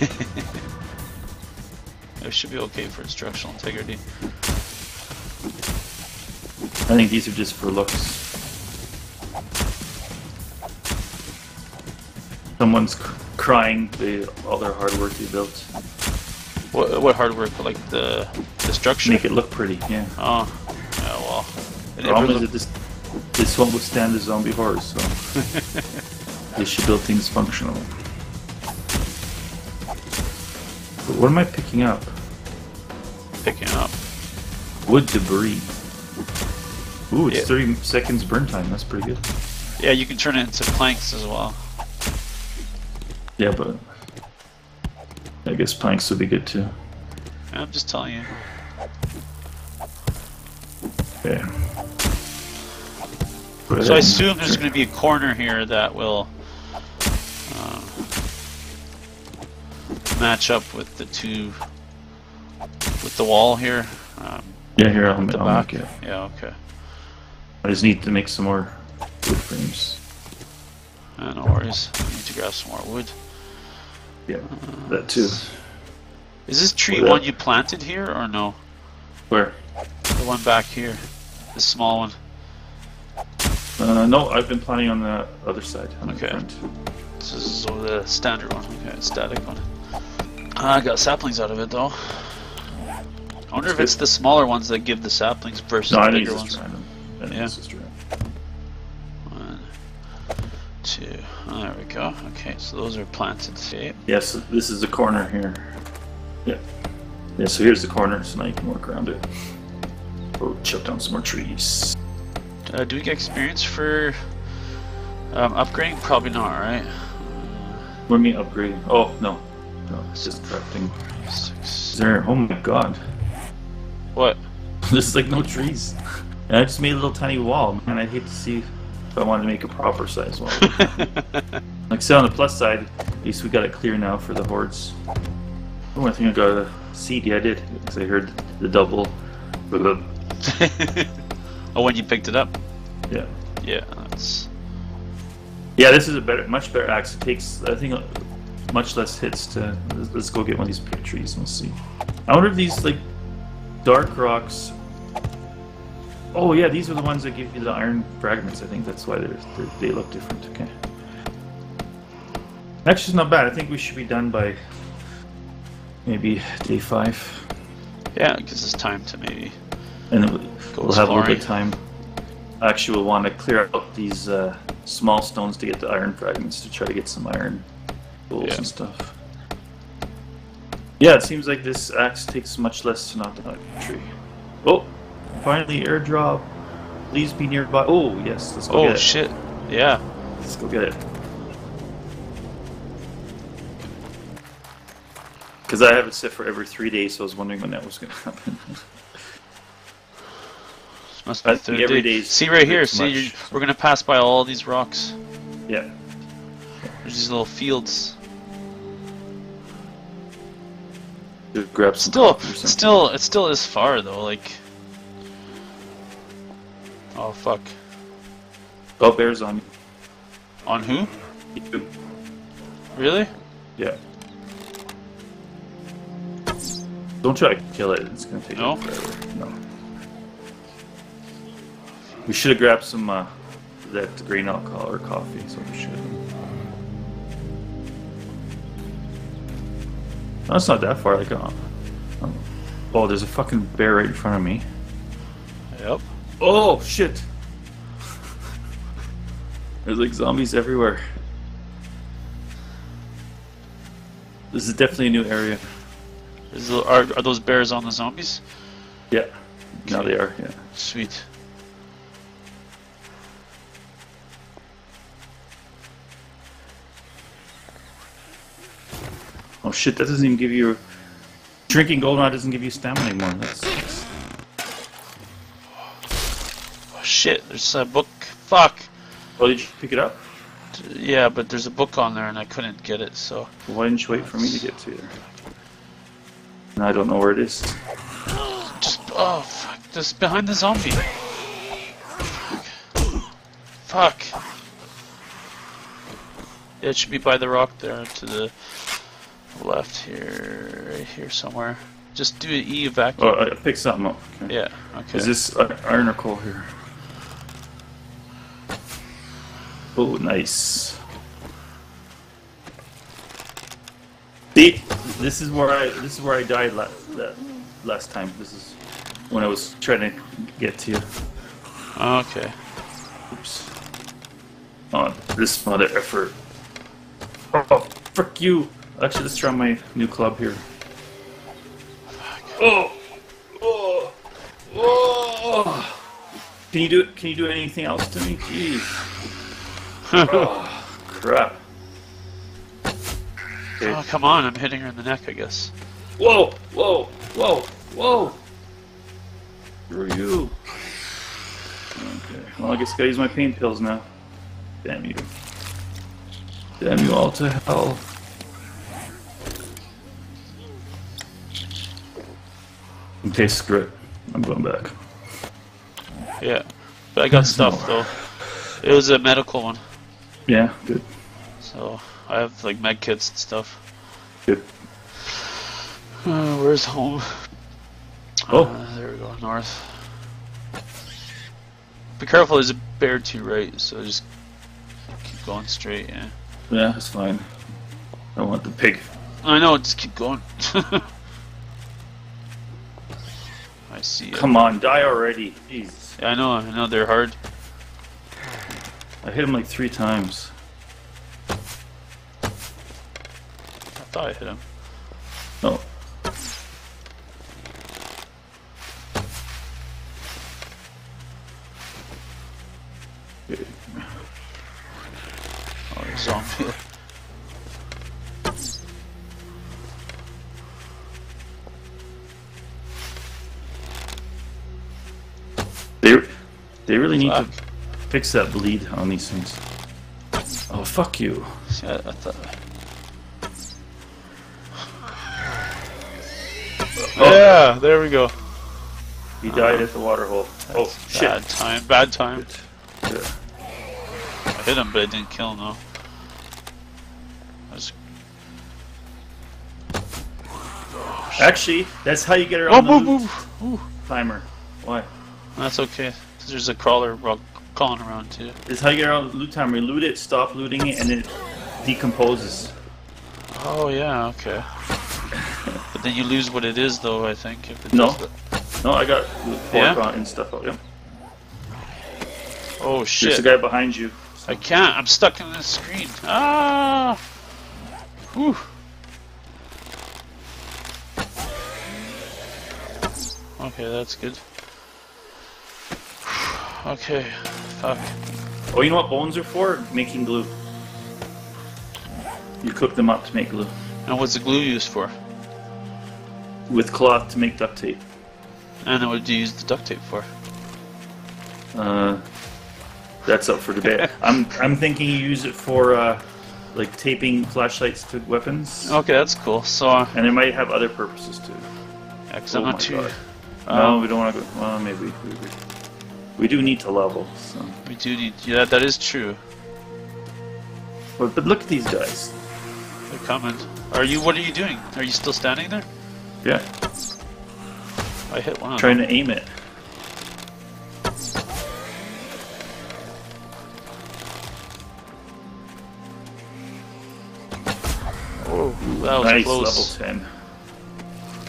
It should be okay for structural integrity. I think these are just for looks. Someone's crying all their hard work they built. What hard work? Like the structure? Make it look pretty, yeah. Oh, yeah, well. The problem is that this won't withstand the zombie horror, so they should build things functional. But what am I picking up? Picking up wood debris. Ooh, it's 30 seconds burn time. That's pretty good. Yeah, you can turn it into planks as well. Yeah, but I guess planks would be good too. I'm just telling you. Yeah. So I assume there's going to be a corner here that will match up with the wall here. Yeah, here I'll make it. Yeah, okay. I just need to make some more wood frames. No worries. I need to grab some more wood. Yeah, that too. Is this tree one you planted here or no? Where? The one back here. The small one. No, I've been planting on the other side. Okay. This is the standard one. Okay, static one. I got saplings out of it though. I wonder if it's the smaller ones that give the saplings versus the bigger ones. Yeah. One, two. Oh, there we go. Okay, so those are planted. Yes, yeah, so this is the corner here. Yeah. Yeah. So here's the corner. So now you can work around it. Oh, chop down some more trees. Do we get experience for upgrading? Probably not, right? What do you mean upgrading? Oh no, no, it's just crafting. Is there? Oh my god. What? There's like no trees. And I just made a little tiny wall, man. I'd hate to see if I wanted to make a proper size wall. Like, so on the plus side, at least we got it clear now for the hordes. Oh, I think I got a seed. Yeah, I did. Because I heard the double. Oh, when you picked it up? Yeah. Yeah, that's. Yeah, this is a better, much better axe. It takes, I think, much less hits to. Let's go get one of these big trees and we'll see. I wonder if these, like, dark rocks. Oh yeah, these are the ones that give you the iron fragments. I think that's why they look different. Okay. Actually, not bad. I think we should be done by maybe day 5. Yeah, because it's time to maybe. And we'll have a little bit of time. Actually, we'll want to clear out these small stones to get the iron fragments to try to get some iron tools and stuff. Yeah, it seems like this axe takes much less to knock down a tree. Oh. Finally, airdrop. Please be nearby. Oh, yes. Let's go get it. Oh, shit. Yeah. Let's go get it. Because I have it set for every 3 days, so I was wondering when that was going to happen. Must be 3 days. See right here. See, we're going to pass by all these rocks. Yeah. There's these little fields. Just grab some it still is far, though. Like. Oh fuck. Oh, bears on me. On who? You. Really? Yeah. Don't try to kill it, it's gonna take you forever. No. We should have grabbed some that green alcohol or coffee, so we should have. No, it's not that far, like oh, there's a fucking bear right in front of me. Yep. Oh shit! There's like zombies everywhere. This is definitely a new area. Are those bears on the zombies? Yeah, okay. Now they are, yeah. Sweet. Oh shit, that doesn't even give you... Drinking gold now doesn't give you stamina anymore. That's... Oh shit, there's a book. Fuck! Oh, did you pick it up? Yeah, but there's a book on there and I couldn't get it, so... Well, why didn't you wait for me to get to there? I don't know where it is. Just, oh fuck, this behind the zombie. Fuck. Yeah, it should be by the rock there to the left here, right here somewhere. Just do an E vacuum. Oh, I picked something up. Okay. Yeah, okay. Is this iron or coal here? Oh, nice. See, this is where I died last time. This is when I was trying to get to you. Okay. Oops. Oh, this mother effort. Oh, frick you! Actually, let's try my new club here. Oh, oh, oh! Can you do it? Can you do anything else to me? Jeez. Oh, crap. Okay. Oh, come on, I'm hitting her in the neck, I guess. Whoa, whoa, whoa, whoa! Who are you? Okay, well, I guess I gotta use my pain pills now. Damn you. Damn you all to hell. Okay, screw it. I'm going back. Yeah, but I got stuff, though. It was a medical one. Yeah, good. So, I have like med kits and stuff. Good. Where's home? Oh! There we go, north. Be careful, there's a bear to your right, so just keep going straight, yeah. Yeah, that's fine. I don't want the pig. I know, just keep going. I see it. Come on, die already. Jesus. Yeah, I know, they're hard. I hit him like 3 times. I thought I hit him. No. Okay. Oh, he's on here. They really need to fix that bleed on these things. Oh, fuck you. Yeah, I thought... Oh. Yeah, there we go. He died at the water hole. Oh, shit. Bad time, bad time. Yeah. I hit him, but I didn't kill him, though. Oh, actually, that's how you get around the loot timer. Why? That's okay, because there's a crawler rock. Calling around too. This is how you get around loot timer. You loot it, stop looting it, and it decomposes. Oh yeah, okay. But then you lose what it is, though. I think. If it no, I got loot pork and stuff. Yeah. Oh shit! There's a guy behind you. So. I can't. I'm stuck in this screen. Ah. Whew. Okay, that's good. Okay, fuck. Oh, you know what bones are for? Making glue. You cook them up to make glue. And what's the glue used for? With cloth to make duct tape. And what do you use the duct tape for? That's up for debate. I'm thinking you use it for like taping flashlights to weapons. Okay, that's cool. So. And it might have other purposes too. Excellent. Oh, not too. No, we don't want to go. Well, maybe. We do need to level, so... We do need... Yeah, that is true. But look at these guys. They're coming. Are you... What are you doing? Are you still standing there? Yeah. I hit one of them. Trying to aim it. Oh, that was nice, close. Nice, level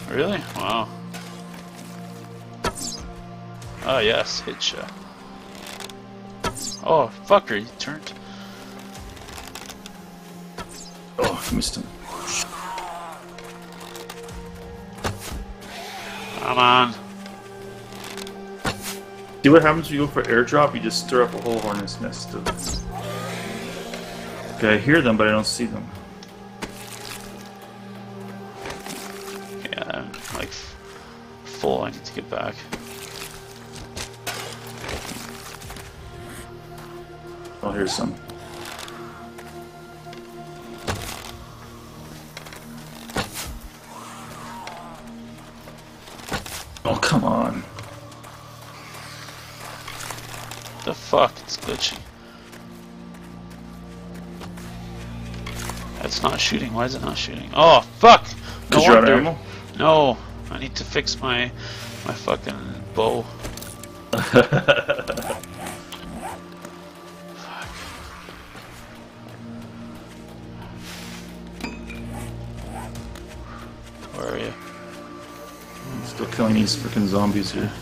10. Really? Wow. Oh yes, hit shot. Oh fucker, you turned. Oh, missed him. Come on. See what happens when you go for airdrop? You just stir up a whole hornet's nest of... Okay, I hear them, but I don't see them. Yeah, I'm like full. I need to get back. Oh, here's some. Oh, come on. The fuck? It's glitchy. That's not shooting. Why is it not shooting? Oh, fuck! No, you're out of ammo? No, I need to fix my fucking bow. Fuck. Where are you? I'm still killing these freaking zombies here.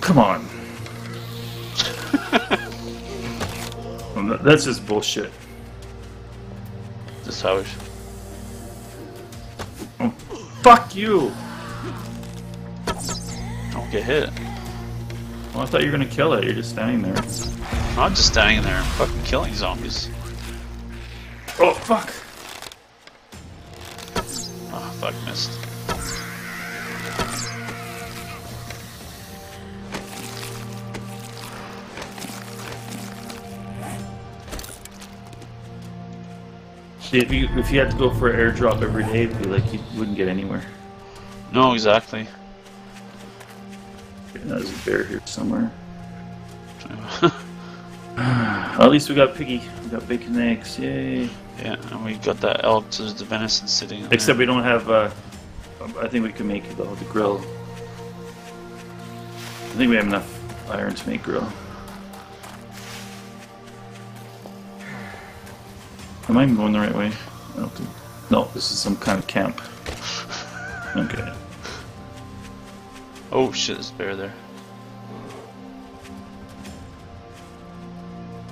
Come on. That's just bullshit. This house. Oh, fuck you! Don't get hit. Well, I thought you were gonna kill it. You're just standing there. I'm not just standing there. I'm fucking killing zombies. Oh, fuck! Oh, fuck, missed. If you had to go for an airdrop every day, it'd be like you wouldn't get anywhere. No, exactly. There's a bear here somewhere. At least we got piggy. We got bacon and eggs. Yay! Yeah, and we got that elk, so there's the venison sitting. Except we don't have. I think we can make it though. The grill. I think we have enough iron to make grill. Am I going the right way? I don't think... No, this is some kind of camp. Okay. Oh shit, there's a bear there.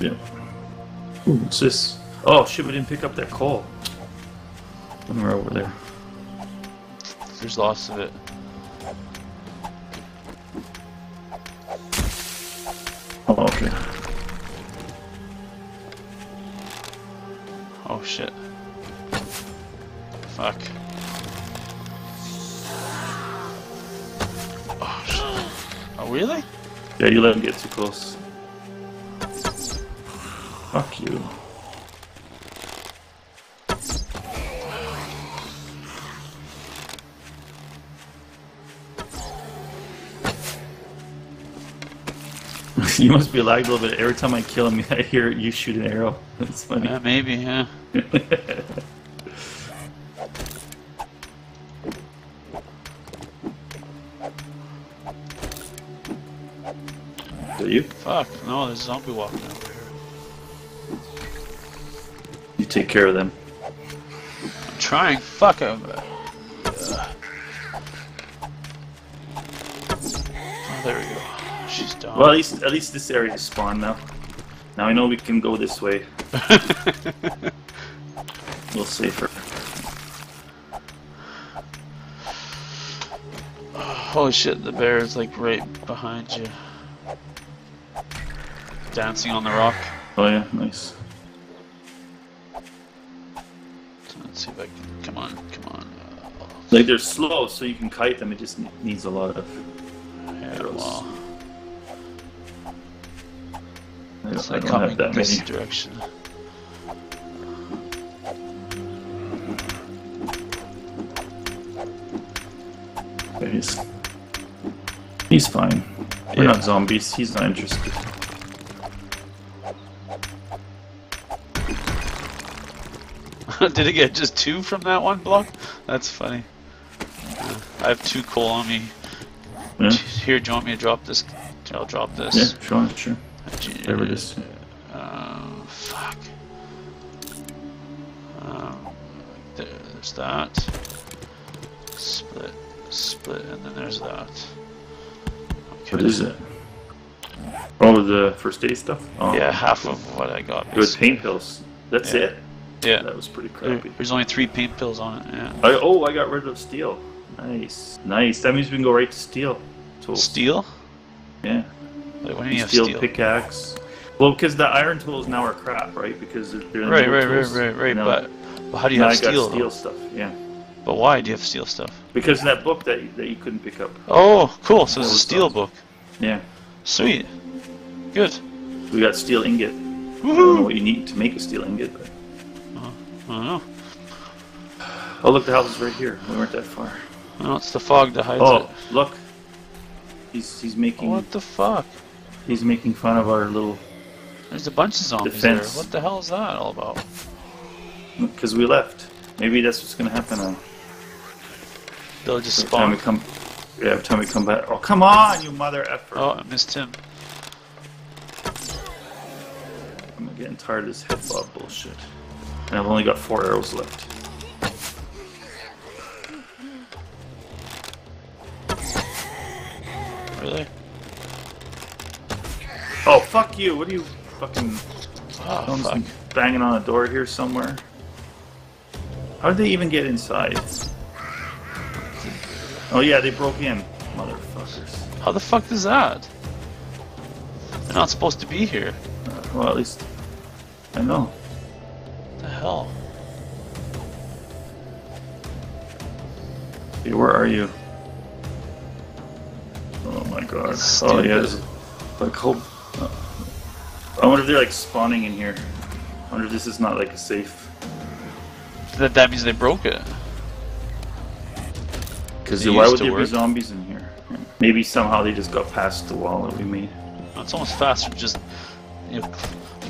Yeah. Ooh, what's this? Oh shit, we didn't pick up that coal. And we're over there. There's lots of it. Oh, okay. Oh shit. Fuck. Oh shit. Oh really? Yeah, you let him get too close. Fuck you. You must be lagged a little bit. Every time I kill him, I hear you shoot an arrow. That's funny. Yeah, maybe, yeah. Do you? Fuck, no, there's a zombie walking over here. You take care of them. I'm trying. Fuck him. Oh, there we go. She's done. Well, at least this area is spawned now. Now I know we can go this way. A little safer. Holy shit, the bear is like right behind you. Dancing on the rock. Oh yeah, nice. Let's see if I can... Come on. Like they're slow, so you can kite them, it just needs a lot of... arrows. It's like coming this direction. He's fine. Yeah. We're not zombies. He's not interested. Did it get just two from that one block? That's funny. I have 2 coal on me. Yeah. Here, do you want me to drop this? I'll drop this. Yeah, sure. There it is. Fuck. There's that. Split, and then there's that. Okay. What is it? Oh, the first aid stuff? Oh. Yeah, half of what I got. Basically. Good pain pills. That's it? Yeah. That was pretty crappy. There's only 3 paint pills on it, yeah. Oh, I got rid of steel. Nice. Nice. That means we can go right to steel. Tools. Steel? Yeah. Like, when do you have steel? Pickaxe. Well, because the iron tools now are crap, right? Because they're in right, now, but how do you have steel? I got steel stuff, yeah. But why do you have steel stuff? Because in that book that you couldn't pick up. Oh, cool. So it's a steel book. Yeah. Sweet. Good. We got steel ingot. I don't know what you need to make a steel ingot, but... I don't know. Oh, look, the house is right here. We weren't that far. No, it's the fog that hides it. Oh, look. He's making... What the fuck? He's making fun of our little... There's a bunch of zombies defense. There. What the hell is that all about? Because we left. Maybe that's what's going to happen now. They'll just spawn. Every time we come back... Oh, come on, you mother effer. Oh, I missed him. I'm getting tired of this headbutt bullshit. And I've only got 4 arrows left. Really? Oh, fuck you! What are you fucking... Oh, fuck. Banging on a door here somewhere? How did they even get inside? Oh yeah, they broke in. Motherfuckers. How the fuck is that? They're not supposed to be here. Well, at least... I know. The hell? Hey, where are you? Oh my god. Oh yeah, there's like whole... I wonder if they're like spawning in here. I wonder if this is not like a safe. That means they broke it. Because why would there be zombies in here? Maybe somehow they just got past the wall that we made. It's almost faster just, you know,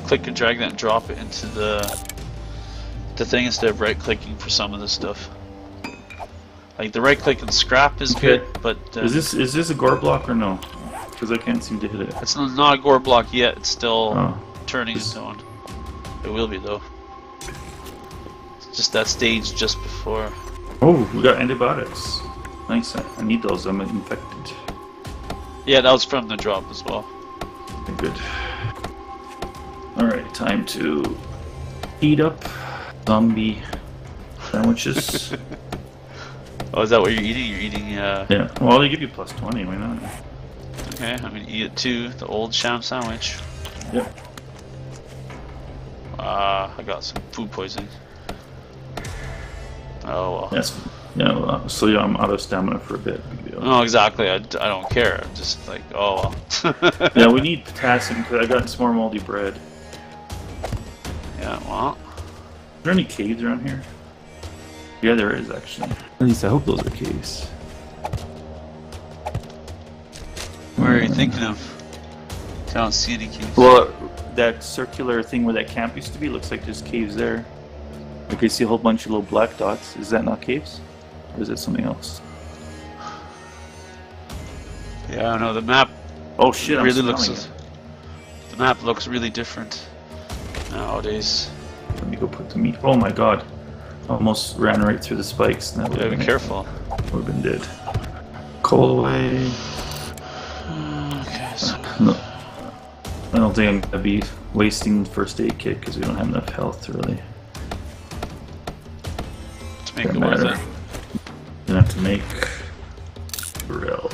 click and drag that and drop it into the thing instead of right clicking for some of this stuff. Like the right click and scrap is good, but is this a gore block or no? Because I can't seem to hit it. It's not a gore block yet. It's still turning into one. It will be though. It's just that stage just before. Oh, we got antibiotics. Nice. I need those. I'm infected. Yeah, that was from the drop as well. Good. All right, time to heat up zombie sandwiches. Oh, is that what you're eating? You're eating, Yeah, well, they give you +20, why not? Okay, I'm gonna eat it too, the old sham sandwich. Yep. I got some food poisoning. Oh, well. Yes. Yeah, well, so yeah, I'm out of stamina for a bit. No, exactly, I don't care. I'm just like, oh, well. Yeah, we need potassium, because I got some more moldy bread. Yeah, well. Is there any caves around here? Yeah, there is, actually. At least I hope those are caves. Where are you thinking of? I don't see any caves. Well, that circular thing where that camp used to be looks like there's caves there. Like, I see a whole bunch of little black dots. Is that not caves? Or is it something else? Yeah, I don't know. The map. Oh shit! Really the map looks really different nowadays. Let me go put the meat. Oh my god! Almost ran right through the spikes. And that be careful. We've been dead. Coal away. Okay. So... No, I don't think I'm gonna be wasting the first aid kit because we don't have enough health really. To make it worth it. Gonna have to make grill.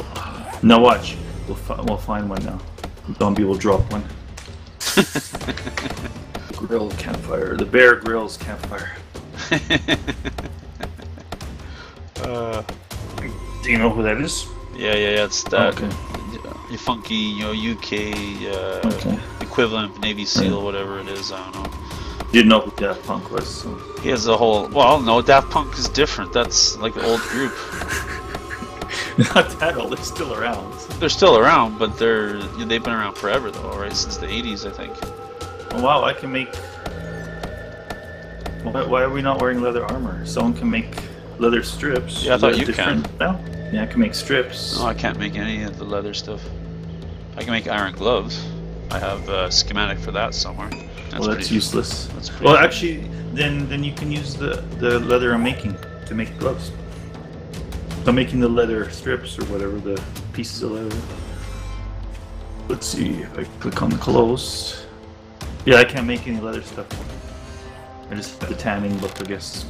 Now watch, we'll find one now. Zombie will drop one. Grill campfire. The bear grills campfire. Do you know who that is? Yeah. It's that. Okay. The funky, UK equivalent of Navy SEAL, whatever it is. I don't know. Didn't know who Daft Punk was. So. He has a whole. Well, no, Daft Punk is different. That's like an old group. Not that old. They're still around. They're still around, but they've been around forever though, right? Since the 80s, I think. Oh, wow, I can make. Why are we not wearing leather armor? Someone can make leather strips. Yeah, I thought you can. No? Yeah, I can make strips. No, I can't make any of the leather stuff. I can make iron gloves. I have a schematic for that somewhere. That's useless. Well, actually, then you can use the leather I'm making to make gloves. I'm making the leather strips or whatever, the pieces of leather. Let's see if I click on the clothes. Yeah, I can't make any leather stuff. Or just the tanning look, I guess.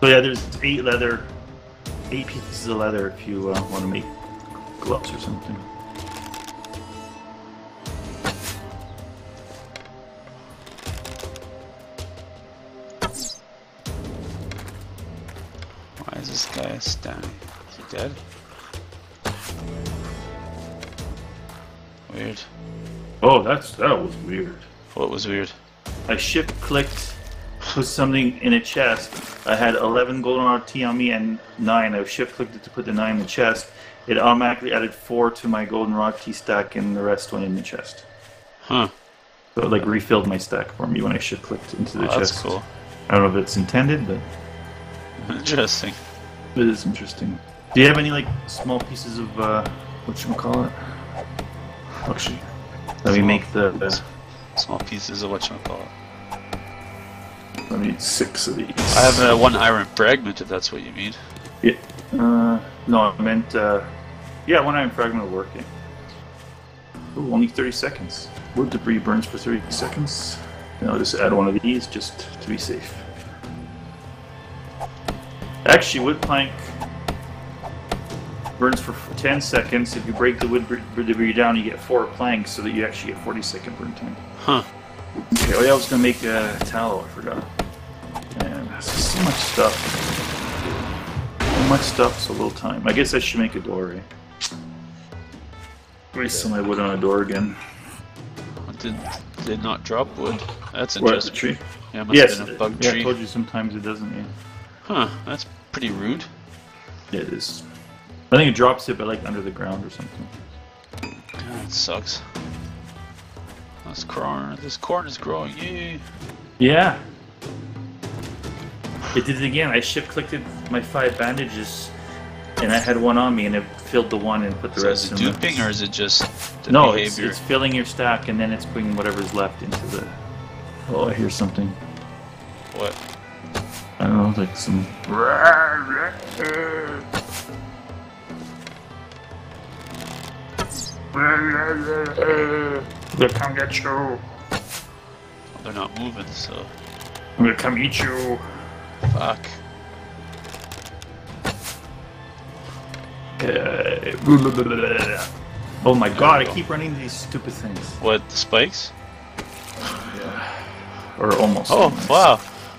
So yeah, there's 8 pieces of leather if you want to make gloves or something. Why is this guy standing? Is he dead? Weird. Oh, that was weird. What was weird? I shift clicked with something in a chest. I had 11 golden RT on me and 9. I shift clicked it to put the 9 in the chest. It automatically added 4 to my golden RT stack, and the rest went in the chest. Huh. So it like refilled my stack for me when I shift clicked into the chest. That's cool. I don't know if it's intended, but interesting. It is interesting. Do you have any like small pieces of whatchamacallit? Actually, let me make the small pieces of whatchamacallit. I need 6 of these. I have 1 iron fragment, if that's what you mean. Yeah. No, I meant. Yeah, 1 iron fragment will work. Yeah. Ooh, only 30 seconds. Wood debris burns for 30 seconds. And I'll just add 1 of these just to be safe. Actually, wood plank burns for 10 seconds. If you break the wood debris down, you get 4 planks, so that you actually get 40-second burn time. Huh. Okay, well, I was gonna make a tallow, I forgot. Man, that's so much stuff. So much stuff, so little time. I guess I should make a door, eh? Waste some of my wood on a door again. I did not drop wood. That's interesting. Tree? Yeah, it must have been a bug tree. I told you sometimes it doesn't, yeah. Huh, that's pretty rude. Yeah, it is. I think it drops it, but like under the ground or something. Yeah, it sucks. This corn is growing, yay! Yeah! It did it again. I shift clicked my 5 bandages, and I had 1 on me, and it filled the 1 and put the rest in. Is it duping, or is it just the behavior? No, it's filling your stack, and then it's bringing whatever's left into the... Oh, I hear something. What? I don't know, like some... They'll come get you. Well, they're not moving, so... I'm gonna come eat you. Fuck. Oh my god, I keep running into these stupid things. What, the spikes? Yeah. Or almost. Oh, almost. Wow.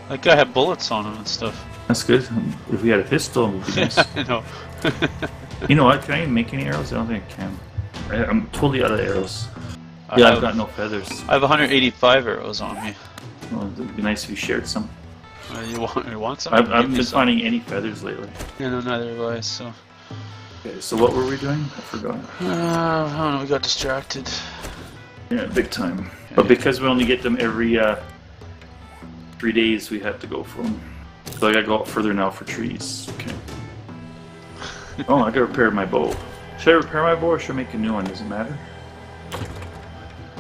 That guy had bullets on him and stuff. That's good. If we had a pistol, it would be nice. I know. You know what, can I even make any arrows? I don't think I can. I'm totally out of arrows. Yeah, I've got no feathers. I have 185 arrows on me. Well, it'd be nice if you shared some. You want some? I've been finding any feathers lately. Yeah, no, neither have I, so... Okay, so what were we doing? I forgot. I don't know, we got distracted. Yeah, big time. Yeah, but because we only get them every 3 days, we have to go for them. So I gotta go out further now for trees. Okay. Oh, I gotta repair my bow. Should I repair my bow or should I make a new one? Does it matter?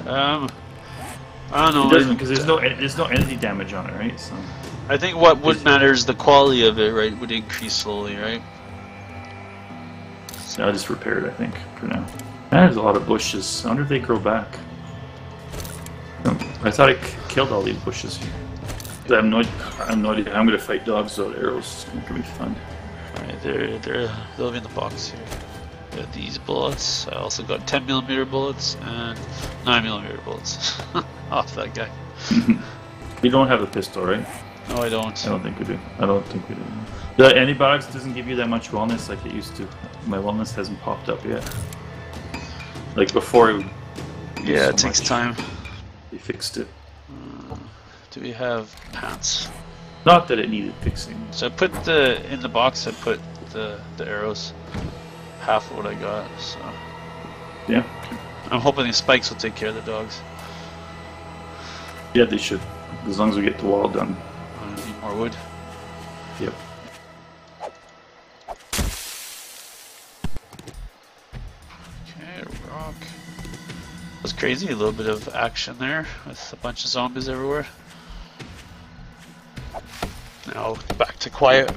I don't know. It doesn't, because there's no energy damage on it, right? So I think what would matter is the quality of it, right? Would increase slowly, right? So I'll just repair it, I think, for now. There's a lot of bushes. I wonder if they grow back. I thought I killed all these bushes. I have no idea. I'm gonna fight dogs without arrows. It's gonna be fun. All right, they'll be in the box here. Got these bullets. I also got 10mm bullets and 9mm bullets. Off that guy. You don't have a pistol, right? No, I don't. I don't think we do. I don't think we do. The antibiotics doesn't give you that much wellness like it used to. My wellness hasn't popped up yet. Like before, it yeah, it takes time. They fixed it. Do we have pants? Not that it needed fixing. So I put in the box. I put the arrows. Half of what I got, so... Yeah. I'm hoping these spikes will take care of the dogs. Yeah, they should. As long as we get the wall done. I need more wood. Yep. Okay, rock. That was crazy, a little bit of action there, with a bunch of zombies everywhere. Now, back to quiet.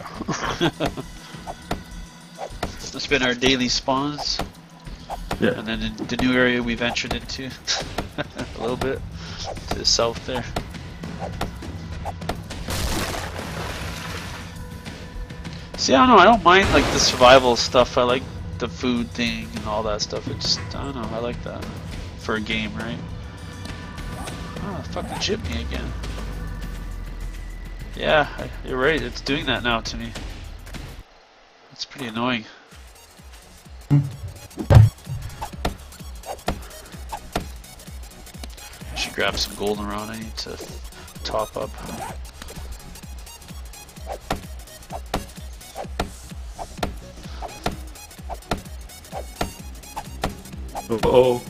It's been our daily spawns, yeah. And then in the new area we ventured into a little bit to the south there. See, I don't know, I don't mind like the survival stuff. I like the food thing and all that stuff. It's, I don't know, I like that for a game, right? Oh, it fucking shit me again. Yeah, you're right, it's doing that now to me. It's pretty annoying. I should grab some golden rod, I need to top up. Uh oh.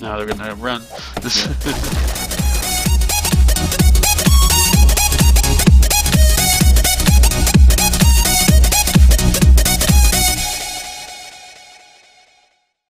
Now they're gonna run.